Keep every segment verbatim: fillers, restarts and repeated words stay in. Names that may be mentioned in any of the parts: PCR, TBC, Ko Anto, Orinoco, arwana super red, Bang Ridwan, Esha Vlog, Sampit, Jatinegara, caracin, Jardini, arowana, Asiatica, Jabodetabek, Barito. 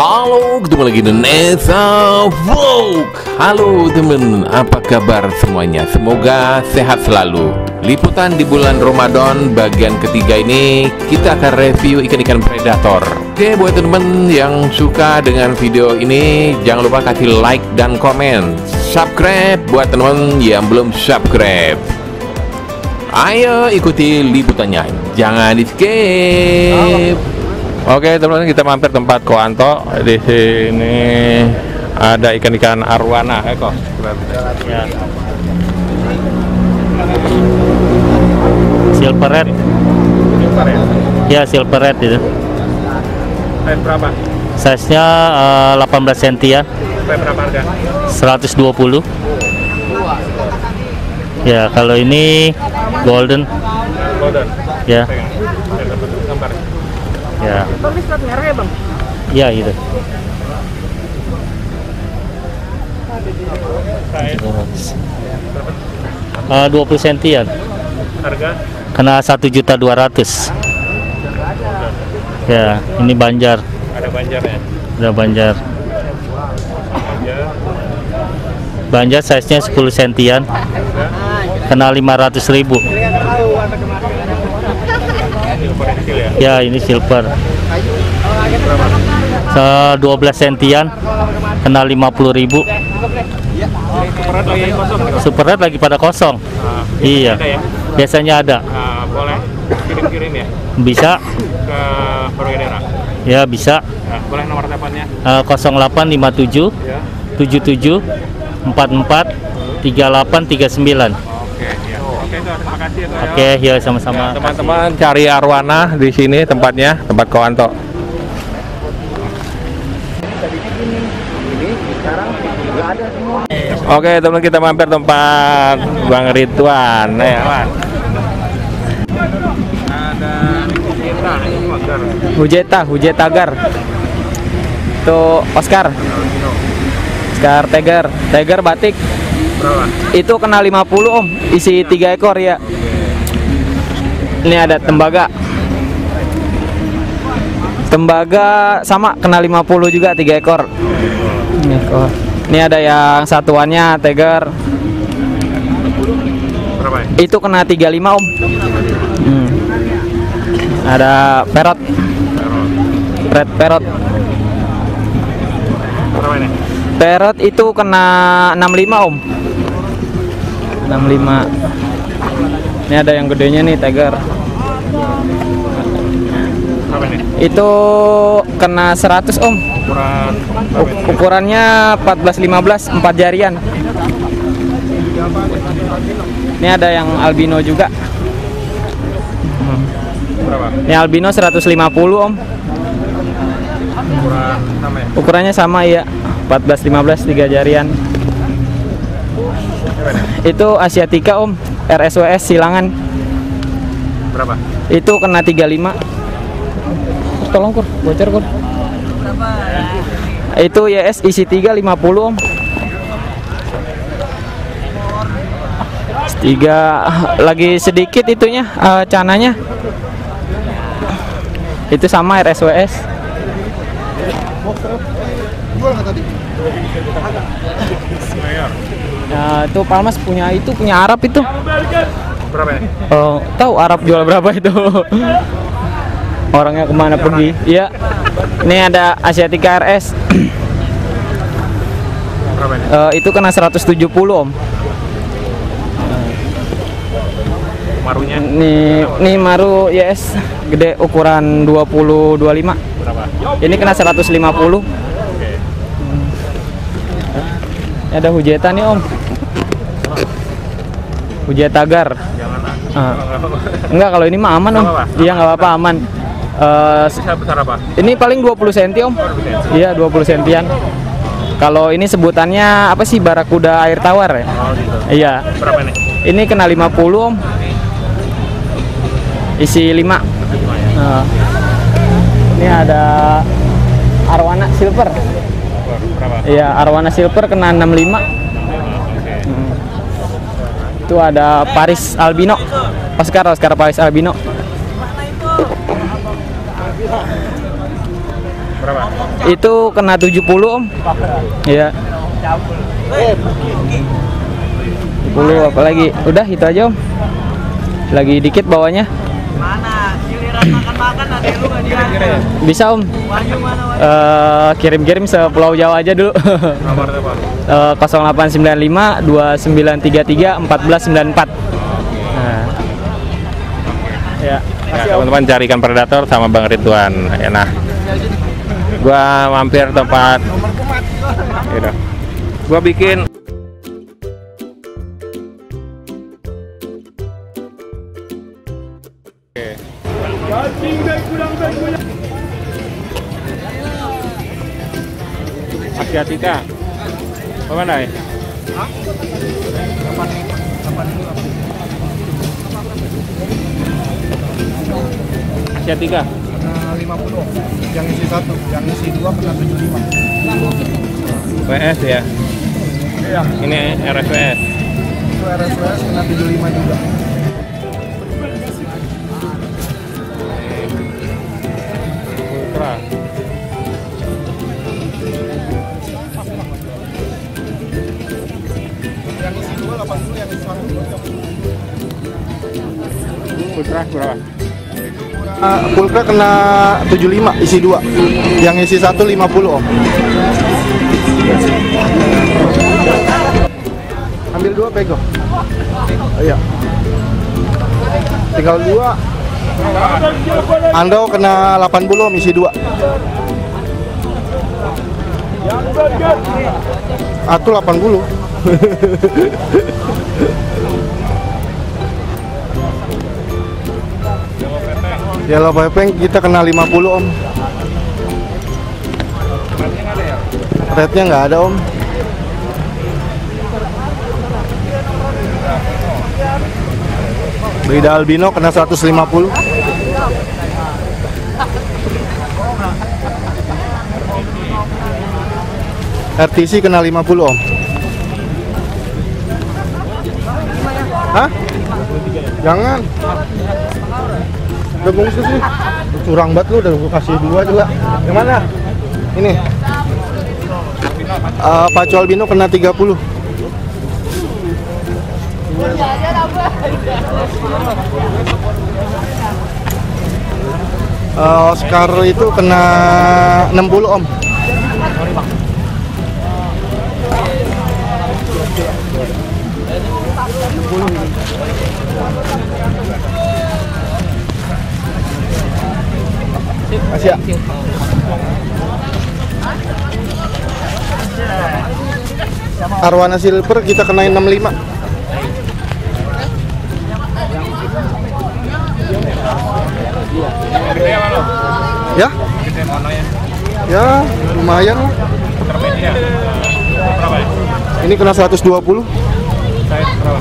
Halo, ketemu lagi di Esha Vlog. Halo temen, apa kabar semuanya? Semoga sehat selalu. Liputan di bulan Ramadan bagian ketiga ini kita akan review ikan-ikan predator. Oke, buat temen yang suka dengan video ini, jangan lupa kasih like dan komen. Subscribe buat temen yang belum subscribe. Ayo ikuti liputannya, jangan di skip. Oke teman-teman, kita mampir tempat Ko Anto. Di sini ada ikan-ikan arowana. Eko. Ya. Silver red. Silver red. Ya silver red itu. Size berapa? Size nya uh, delapan belas sentimeter ya. Size berapa harga? seratus dua puluh. Ya, kalau ini golden. Golden. Ya. Ya. Ya, gitu. Uh, dua puluh sentian. Harga? Kena satu juta dua ratus ribu. Ya, ini banjar. Ada banjarnya. Ada banjar. Banjar size-nya sepuluh sentian. Kena lima ratus ribu. Ya ini silver. dua belas sentian. Kena lima puluh ribu. Super red lagi pada kosong. Nah, iya. Ada ya? Biasanya ada. Nah, boleh kirim-kirim ya? Bisa. Ke Purwodana. Ya bisa. Nah, boleh nomor teleponnya? Uh, nol delapan lima tujuh ya. tujuh tujuh empat empat tiga delapan tiga sembilan. Oke, ya sama-sama. Teman-teman cari arwana di sini tempatnya, tempat Ko Anto. Oke, teman-teman kita mampir tempat Bang Ridwan. Nih, ada Hujeta, Hujeta Gar. Itu Oscar. Oscar Tiger, Tiger batik. Itu kena lima puluh om, isi tiga ekor ya. Ini ada tembaga. Tembaga sama kena lima puluh juga, tiga ekor. Ini ada yang satuannya tiger. Itu kena tiga puluh lima om. Hmm. Ada perot. Red perot. Perot itu kena enam puluh lima om. enam puluh lima. Ini ada yang gedenya nih tiger. Itu kena seratus om. Ukurannya empat belas lima belas, empat jarian. Ini ada yang albino juga. Ini albino seratus lima puluh om. Ukurannya sama ya, empat belas lima belas, tiga jarian. Itu asiatica om, R S W S silangan. Berapa? Itu kena tiga puluh lima. Tolong kur, bocor kur. Berapa? Itu Y S isi tiga lima puluh om. Tiga lagi sedikit itunya, uh, cananya. Itu sama R S W S. Nah, itu Palmas punya itu punya Arab itu. Berapa ya? Oh, tahu Arab jual berapa itu? Orangnya kemana ya, pergi? Iya. Ini ada asiatica R S. Berapa ya? Uh, itu kena seratus tujuh puluh om. Marunya? Nih, nih maru yes, gede ukuran dua puluh dua puluh lima. Berapa? Ini kena seratus lima puluh. Ada hujeta nih om, hujeta gar. Uh. Enggak, kalau ini mah aman om. Iya nggak apa-apa, aman. Uh, ini paling dua puluh sentimeter om. Iya dua puluh sentian. Kalau ini sebutannya apa sih, barakuda air tawar ya? Iya. Ini kena lima puluh om. Isi lima. Uh. Ini ada arwana silver. Iya, arwana silver kena enam puluh lima. Hmm. Itu ada Paris albino. Oscar, Oscar Paris albino. Berapa? Itu kena tujuh puluh Om. Iya. tujuh puluh apalagi. Udah itu aja Om. Lagi dikit bawahnya. Mana? Giliran makan-makan nanti lu enggak diantar. Bisa Om. Uh, kirim-kirim sepulau Jawa aja dulu. Nomornya Pak. Uh, nol delapan sembilan lima dua sembilan tiga tiga satu empat sembilan empat. Ya, nah, teman-teman carikan predator sama Bang Ridwan. Ya, nah, gua mampir tempat, gitu. Gua bikin. Oke. Asiatica, kemana ya? Asia tiga lima puluh, yang isi satu, yang isi dua kena tujuh lima. W S ya? Iya. Ini R S W S. Itu R S W S kena tujuh lima juga. Ultra. Yang isi dua delapan puluh, yang isi satu dua puluh. Ultra berapa? Pulka kena tujuh puluh lima isi dua, yang isi satu lima puluh Om. Ambil dua pego. Oh, iya. Tinggal dua. Ando kena delapan puluh Om isi dua. Atu delapan puluh. Yellow pepeng kita kena lima puluh Om. Rednya nggak ada Om. Brida albino kena seratus lima puluh. R T C kena lima puluh Om. Hah? Jangan. Udah bungkus sih, curang banget lu, udah gue kasih dua juga. Yang mana? Ini uh, Pacu Albino kena tiga puluh. uh, Oscar itu kena enam puluh Om. Asia. Arowana silver kita kenain enam puluh lima. Ya? Ya, lumayan. Ini kena seratus dua puluh.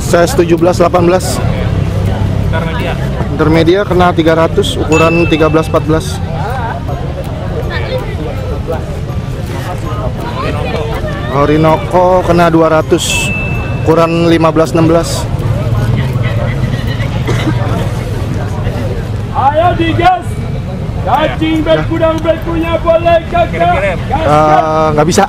Size tujuh belas delapan belas. Intermedia kena tiga ratus ukuran tiga belas empat belas. Orinoco kena dua ratus ukuran lima belas enam belas. Ayo digas. Cacing bed kudang bed punya boleh kakak. Ah, nggak bisa.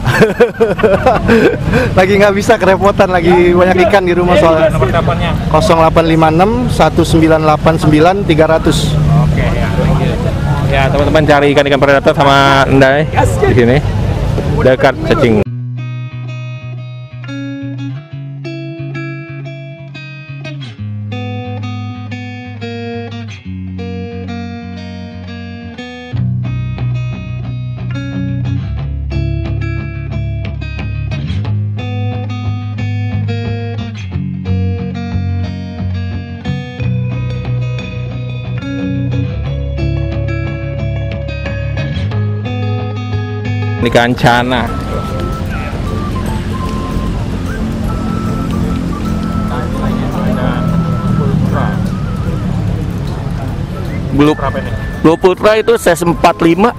Lagi nggak bisa, kerepotan lagi banyak ikan di rumah soalnya. Nomor teleponnya nol delapan lima enam satu sembilan delapan sembilan tiga nol nol. Oke ya. Ya, teman-teman cari ikan-ikan predator sama Ndai di sini. Dekat cacing. Ikan cana. Blue, Blue Putra itu size empat puluh lima.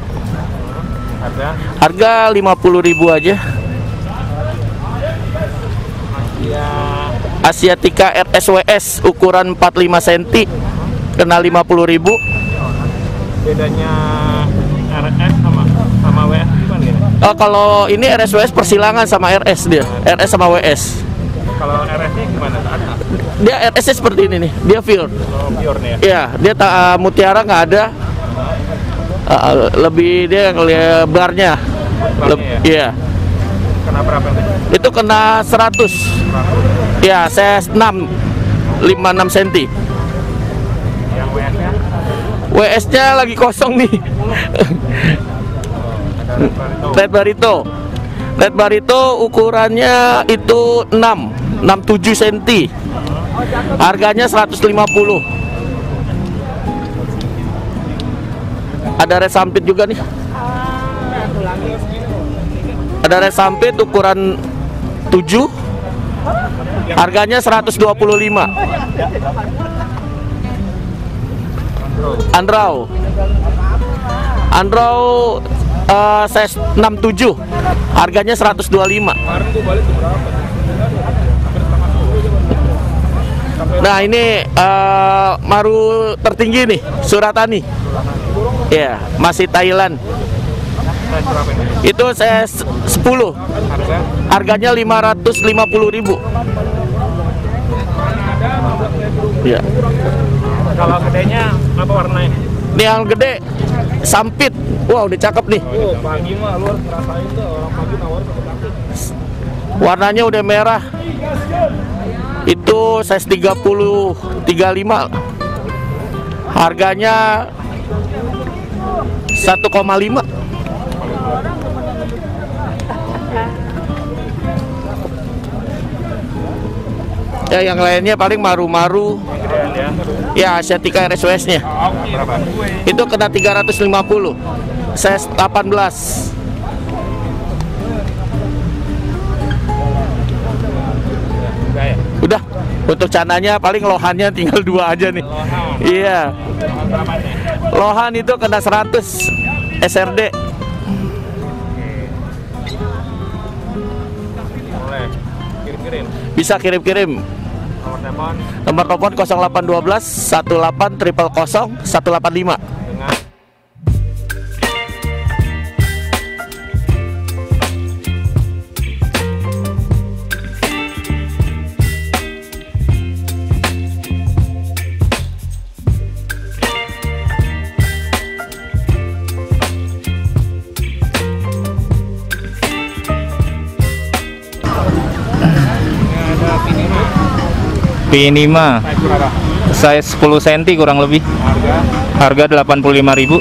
Harga lima puluh ribu aja. Asiatica R S W S ukuran empat puluh lima sentimeter kena lima puluh ribu. Bedanya R S sama sama W S gimana ya? Uh, kalau ini R S W S persilangan sama R S dia, R S sama W S. Kalau R S-nya gimana? Dia R S-nya seperti ini nih, dia pure. Oh, pure nih ya? Iya, dia tak uh, mutiara nggak ada. Uh, lebih dia lebarnya. Lebarnya ya? Iya. Kena berapa ini? Itu kena seratus. Iya, saya enam, lima puluh enam senti. Yang W S-nya? W S-nya lagi kosong nih. Red Barito. Red Barito ukurannya itu enam, enam puluh tujuh senti. Harganya seratus lima puluh. Ada Red Sampit juga nih. Ada Red Sampit ukuran tujuh. Harganya seratus dua puluh lima. Andrau. Andrau Uh, size enam puluh tujuh, harganya seratus dua puluh lima. Nah ini uh, maru tertinggi nih, Suratani. Ya, yeah, masih Thailand. Itu size sepuluh, harganya lima ratus lima puluh ribu. Ya. Yeah. Kalau gedenya apa warnanya? Ini yang gede Sampit. Wah, wow, udah cakep nih. Oh, pagi mah luar ngerasain tuh orang pagi nawar ke Sampit. Warnanya udah merah. Itu size tiga puluh, tiga puluh lima. Harganya satu koma lima. Ya, yang lainnya paling maru-maru. Ya, Asiatica R S W S-nya. Itu kena tiga ratus lima puluh. Size delapan belas. Udah. Untuk cananya paling lohannya tinggal dua aja nih. Iya. Lohan itu kena seratus S R D. Bisa kirim-kirim. Nomor telepon. Nomor telepon nol delapan satu dua, satu delapan nol nol nol, nol satu delapan lima. Pinima saya sepuluh senti kurang lebih. Harga delapan puluh lima ribu.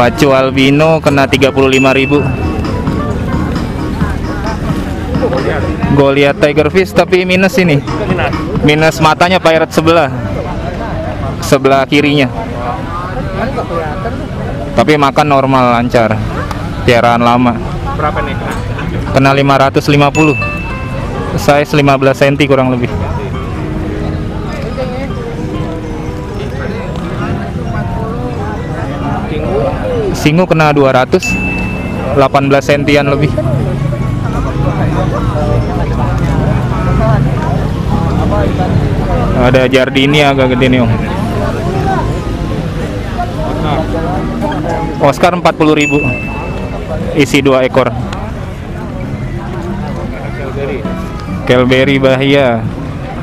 Pacu albino kena tiga puluh lima ribu. Goliath tigerfish tapi minus ini. Minus matanya pirate sebelah. Sebelah kirinya. Tapi makan normal lancar. Piaraan lama. Berapa nih kena? Kena lima ratus lima puluh. Size lima belas senti kurang lebih. Singu kena dua ratus, delapan belas sentian lebih. Ada Jardinia agak gede nih, Om. Oscar empat puluh ribu. Isi dua ekor. Kelberry bahaya.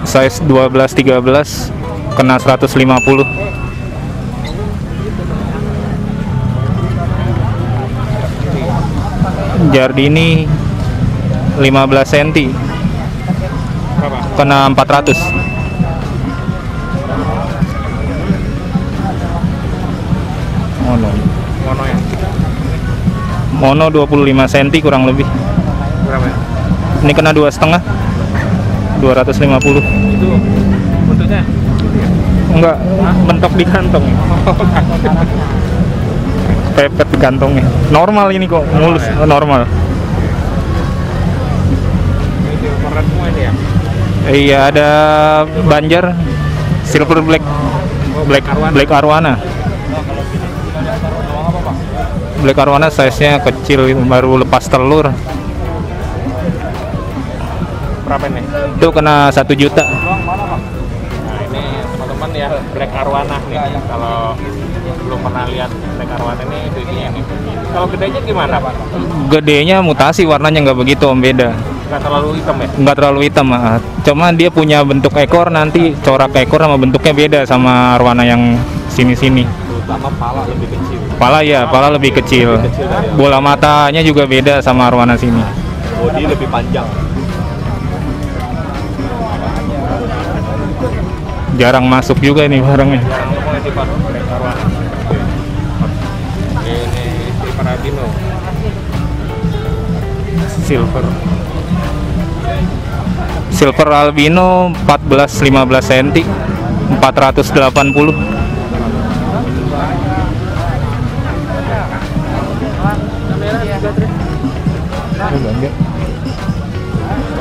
Size dua belas, tiga belas. Kena seratus lima puluh. Jardini lima belas senti. Kena empat ratus. Oh no. Mono dua puluh lima senti kurang lebih. Berapa? Ini kena dua setengah, dua ratus lima puluh. Itu bentuknya? Enggak, hah? Bentok di kantong. Pepet di kantongnya. Normal ini kok, normal mulus, ya? Normal. Ini ya? Iya, ada Banjar, Silver Black, Black, Black Arowana. Black Arowana size-nya kecil, baru lepas telur. Berapa ini? Itu kena satu juta. Nah, ini teman-teman teman-teman ya, black arowana nih. Kalau belum pernah lihat black arowana ini, jadinya nih. Kalau gedenya gimana, Pak? Gedenya mutasi, warnanya nggak begitu om, beda. Nggak terlalu hitam ya? Nggak terlalu hitam, ah. Cuma dia punya bentuk ekor, nanti corak ekor sama bentuknya beda sama arowana yang sini-sini. Terutama pala lebih kecil. Pala ya, pala lebih kecil. Lebih kecil dari bola matanya juga beda sama arowana sini. Bodi lebih panjang. Jarang masuk juga nih barangnya. Jarang masuk sih, Pak. Ini si Parabino. Silver. Silver albino empat belas sampai lima belas senti, empat ratus delapan puluh.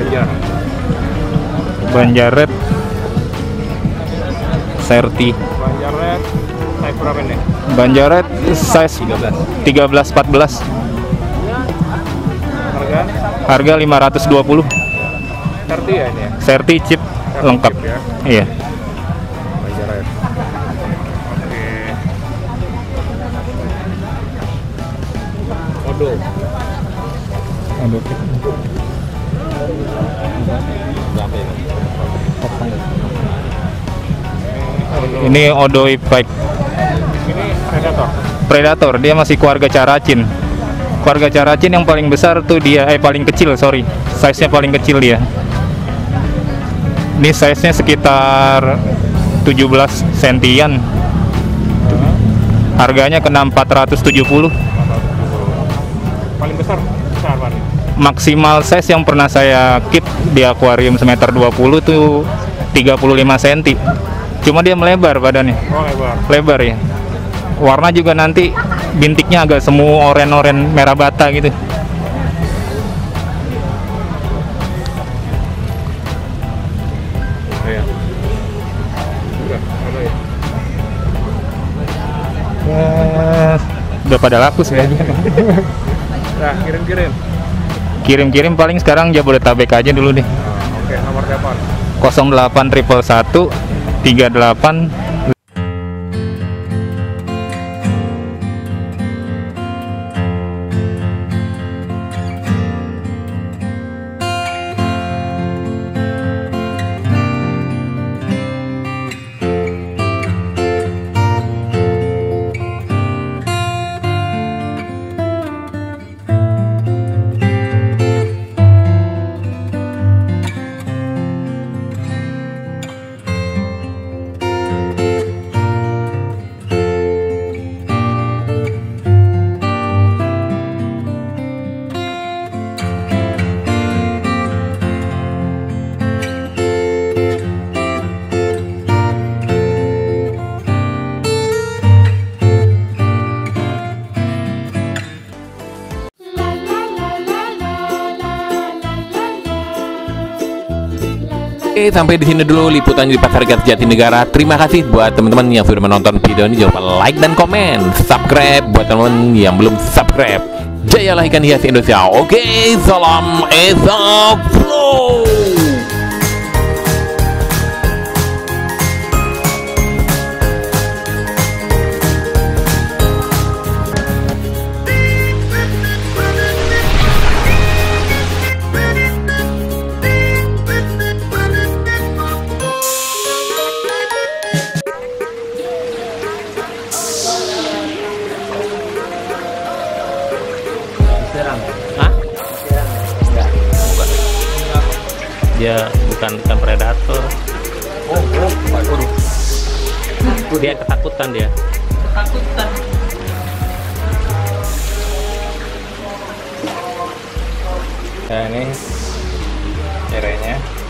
Banjar. Banjaret. Serti. Banjaret size berapa nih? Banjaret size tiga belas empat belas. Harga? Harga lima ratus dua puluh. Serti ya ini ya? Serti chip lengkap. Chip ya? Iya. Banjaret. Oke. Modul. Modul. Ini odoi pike. Ini predator. Predator, dia masih keluarga caracin. Keluarga caracin yang paling besar tuh dia, eh paling kecil, sorry, size-nya paling kecil dia. Ini size-nya sekitar tujuh belas sentian. Harganya kena empat ratus tujuh puluh. Paling besar, besar banget. Maksimal size yang pernah saya keep di akuarium satu meter dua puluh tuh tiga puluh lima senti. Cuma dia melebar badannya. Oh, lebar. Lebar ya. Warna juga nanti bintiknya agak semu, oren-oren merah bata gitu. Oh, ya. Udah, ada ya. Yes. Udah pada laku sebenarnya. Nah, kirim-kirim. Kirim-kirim paling sekarang Jabodetabek aja dulu deh. Nah, oke, nomor telepon. nol delapan satu satu satu tiga delapan. Oke, sampai di sini dulu liputan di Pasar Gas Jatinegara. Terima kasih buat teman-teman yang sudah menonton video ini. Jangan lupa like dan komen, subscribe buat teman-teman yang belum subscribe. Jayalah ikan hias Indonesia. Oke, salam Esha Vlog. Dia bukan ikan predator. Oh, oh, waduh. Dia ketakutan dia. Ketakutan. Nah, ini cerenya.